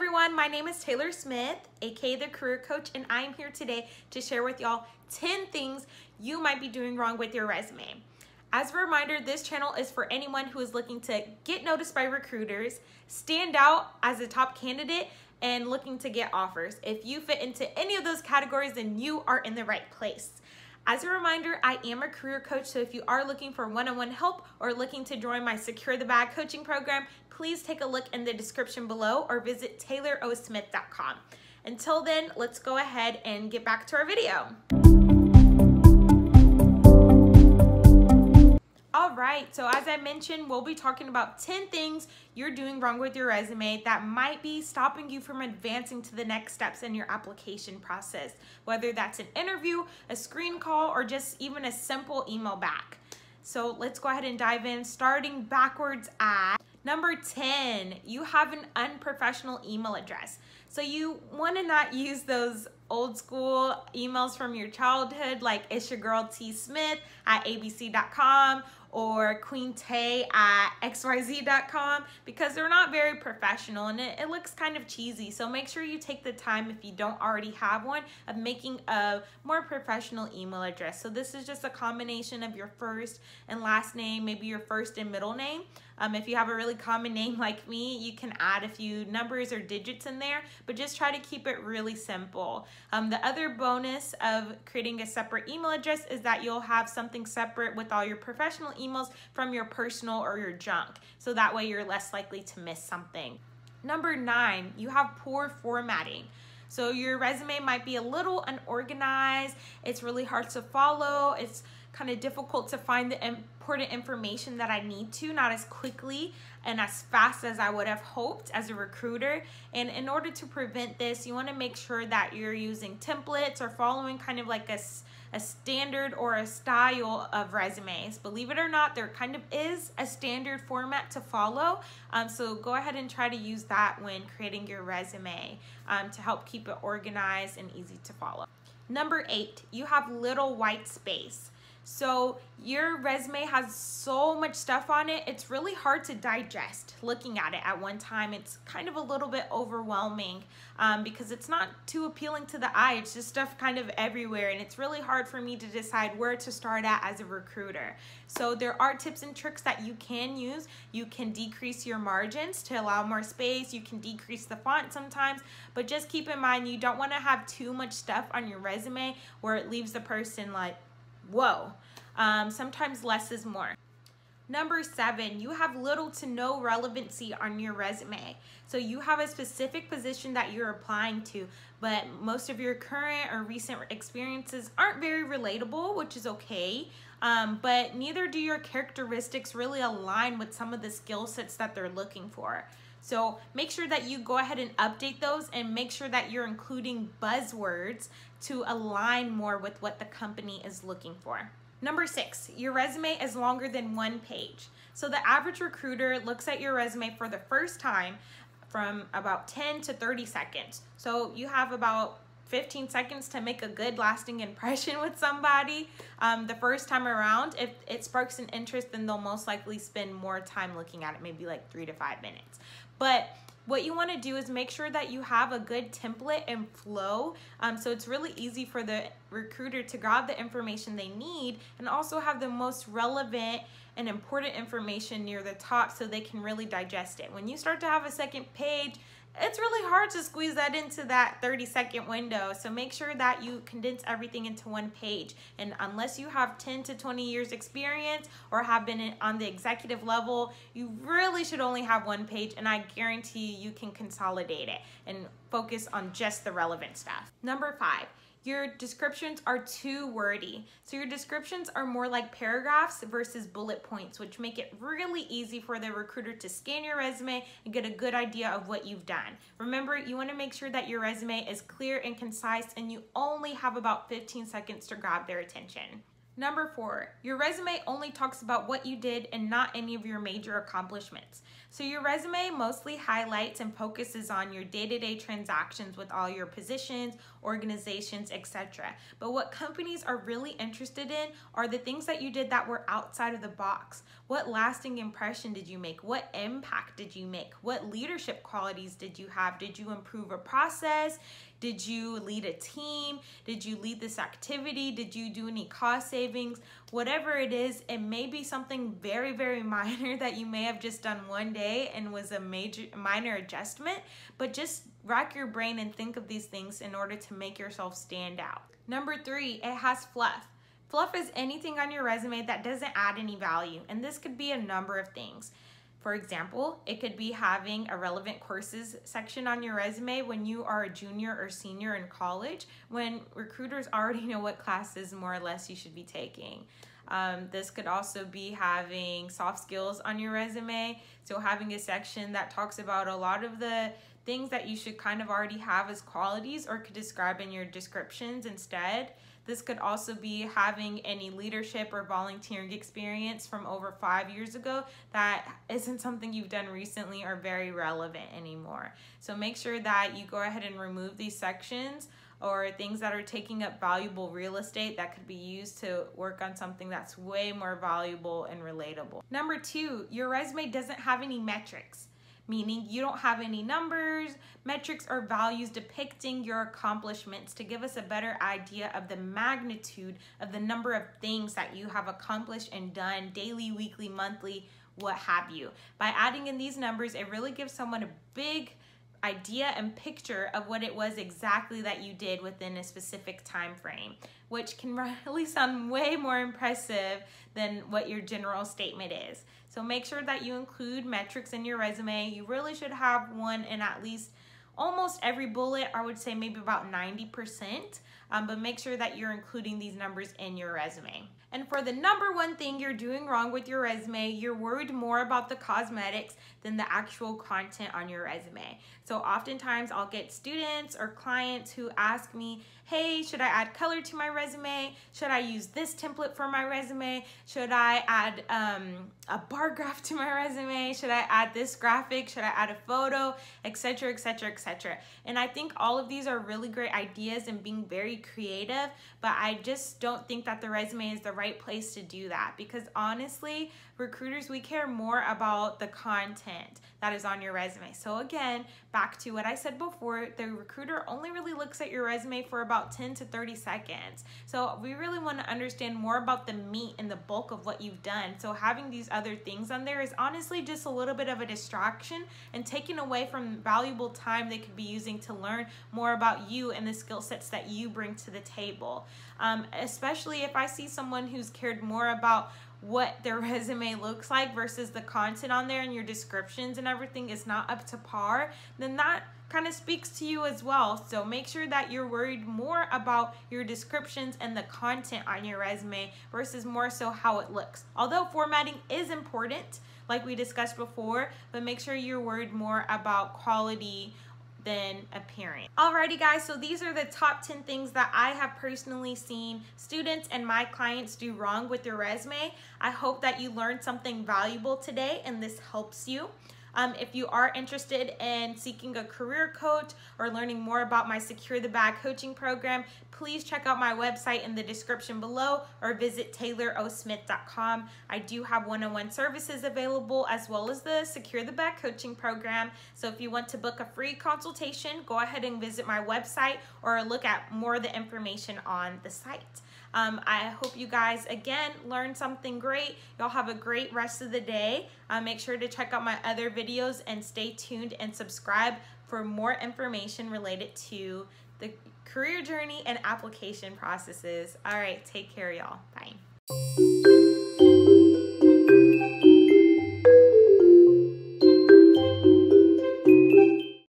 everyone, my name is Taylor Smith, aka the Career Coach, and I am here today to share with y'all 10 things you might be doing wrong with your resume. As a reminder, this channel is for anyone who is looking to get noticed by recruiters, stand out as a top candidate, and looking to get offers. If you fit into any of those categories, then you are in the right place. As a reminder, I am a career coach, so if you are looking for one-on-one help or looking to join my Secure the Bag coaching program, please take a look in the description below or visit taylorosmith.com. Until then, let's go ahead and get back to our video. All right, so as I mentioned, we'll be talking about 10 things you're doing wrong with your resume that might be stopping you from advancing to the next steps in your application process, whether that's an interview, a screen call, or just even a simple email back. So let's go ahead and dive in, starting backwards at number 10, you have an unprofessional email address. So you wanna not use those old school emails from your childhood, like it's your girl tsmith@abc.com or queentay@xyz.com, because they're not very professional and it looks kind of cheesy. So make sure you take the time, if you don't already have one, of making a more professional email address. So this is just a combination of your first and last name, maybe your first and middle name. If you have a really common name like me, you can add a few numbers or digits in there, but just try to keep it really simple. The other bonus of creating a separate email address is that you'll have something separate with all your professional emails from your personal or your junk. So that way you're less likely to miss something. Number 9, you have poor formatting. So your resume might be a little unorganized. It's really hard to follow. It's kind of difficult to find the important information that I need to, not as quickly and as fast as I would have hoped as a recruiter. And in order to prevent this, you want to make sure that you're using templates or following kind of like a standard or a style of resumes. Believe it or not, there kind of is a standard format to follow. So go ahead and try to use that when creating your resume to help keep it organized and easy to follow. Number 8, you have little white space. So your resume has so much stuff on it, it's really hard to digest looking at it at one time. It's kind of a little bit overwhelming because it's not too appealing to the eye. It's just stuff kind of everywhere, and it's really hard for me to decide where to start at as a recruiter. So there are tips and tricks that you can use. You can decrease your margins to allow more space. You can decrease the font sometimes, but just keep in mind you don't want to have too much stuff on your resume where it leaves the person like, whoa. Sometimes less is more. Number 7, you have little to no relevancy on your resume. So you have a specific position that you're applying to, but most of your current or recent experiences aren't very relatable, which is okay. But neither do your characteristics really align with some of the skill sets that they're looking for. So make sure that you go ahead and update those and make sure that you're including buzzwords to align more with what the company is looking for. Number 6, your resume is longer than one page. So the average recruiter looks at your resume for the first time from about 10 to 30 seconds. So you have about 15 seconds to make a good lasting impression with somebody the first time around. If it sparks an interest, then they'll most likely spend more time looking at it, maybe like 3 to 5 minutes. But what you want to do is make sure that you have a good template and flow so it's really easy for the recruiter to grab the information they need and also have the most relevant and important information near the top so they can really digest it. When you start to have a second page, it's really hard to squeeze that into that 30-second window. So make sure that you condense everything into one page. And unless you have 10 to 20 years experience or have been on the executive level, you really should only have one page. And I guarantee you can consolidate it and focus on just the relevant stuff. Number 5. Your descriptions are too wordy. So your descriptions are more like paragraphs versus bullet points, which make it really easy for the recruiter to scan your resume and get a good idea of what you've done. Remember, you want to make sure that your resume is clear and concise and you only have about 15 seconds to grab their attention. Number 4, your resume only talks about what you did and not any of your major accomplishments. So your resume mostly highlights and focuses on your day-to-day transactions with all your positions, organizations, etc. But what companies are really interested in are the things that you did that were outside of the box. What lasting impression did you make? What impact did you make? What leadership qualities did you have? Did you improve a process? Did you lead a team? Did you lead this activity? Did you do any cost savings? Whatever it is, it may be something very, very minor that you may have just done one day and was a minor adjustment, but just rack your brain and think of these things in order to make yourself stand out. Number 3, it has fluff. Fluff is anything on your resume that doesn't add any value, and this could be a number of things. For example, it could be having a relevant courses section on your resume when you are a junior or senior in college, when recruiters already know what classes more or less you should be taking. This could also be having soft skills on your resume. So having a section that talks about a lot of the things that you should kind of already have as qualities or could describe in your descriptions instead. This could also be having any leadership or volunteering experience from over 5 years ago that isn't something you've done recently or very relevant anymore. So make sure that you go ahead and remove these sections or things that are taking up valuable real estate that could be used to work on something that's way more valuable and relatable. Number 2, your resume doesn't have any metrics, meaning you don't have any numbers, metrics, or values depicting your accomplishments to give us a better idea of the magnitude of the number of things that you have accomplished and done daily, weekly, monthly, what have you. By adding in these numbers, it really gives someone a big idea and picture of what it was exactly that you did within a specific time frame, which can really sound way more impressive than what your general statement is. So make sure that you include metrics in your resume. You really should have one in at least almost every bullet, I would say maybe about 90%, but make sure that you're including these numbers in your resume. And for the number 1 thing you're doing wrong with your resume, you're worried more about the cosmetics than the actual content on your resume. So oftentimes I'll get students or clients who ask me, hey, should I add color to my resume? Should I use this template for my resume? Should I add a bar graph to my resume? Should I add this graphic? Should I add a photo, etc., etc., etc.? And I think all of these are really great ideas and being very creative, but I just don't think that the resume is the right place to do that, because honestly, recruiters, we care more about the content that is on your resume. So again, back to what I said before, the recruiter only really looks at your resume for about 10 to 30 seconds. So we really want to understand more about the meat and the bulk of what you've done. So having these other things on there is honestly just a little bit of a distraction and taking away from valuable time they could be using to learn more about you and the skill sets that you bring to the table. Especially if I see someone who's cared more about what their resume looks like versus the content on there, and your descriptions and everything is not up to par, then that kind of speaks to you as well. So make sure that you're worried more about your descriptions and the content on your resume versus more so how it looks. Although formatting is important, like we discussed before, but make sure you're worried more about quality than appearance. Alrighty guys, so these are the top 10 things that I have personally seen students and my clients do wrong with their resume. I hope that you learned something valuable today and this helps you. If you are interested in seeking a career coach or learning more about my Secure the Bag coaching program, please check out my website in the description below or visit taylorosmith.com. I do have one-on-one services available as well as the Secure the Bag coaching program. So if you want to book a free consultation, go ahead and visit my website or look at more of the information on the site. I hope you guys, again, learned something great. Y'all have a great rest of the day. Make sure to check out my other videos and stay tuned and subscribe for more information related to the career journey and application processes. All right, take care, y'all. Bye.